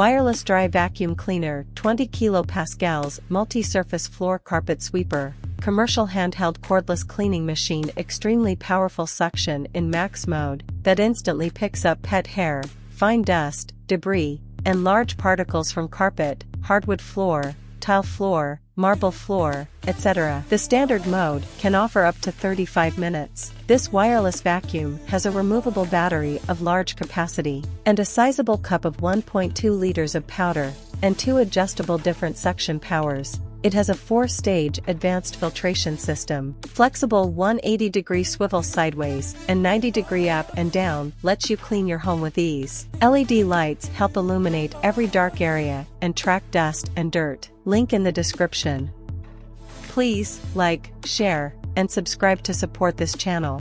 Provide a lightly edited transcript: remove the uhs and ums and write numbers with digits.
Wireless dry vacuum cleaner, 20 kPa, multi-surface floor carpet sweeper, commercial handheld cordless cleaning machine, extremely powerful suction in max mode that instantly picks up pet hair, fine dust, debris, and large particles from carpet, hardwood floor, tile floor, marble floor, etc. The standard mode can offer up to 35 minutes. This wireless vacuum has a removable battery of large capacity and a sizable cup of 1.2 liters of powder and 2 adjustable different suction powers. It has a 4-stage advanced filtration system. Flexible 180-degree swivel sideways and 90-degree up and down lets you clean your home with ease. LED lights help illuminate every dark area and track dust and dirt. Link in the description. Please like, share, and subscribe to support this channel.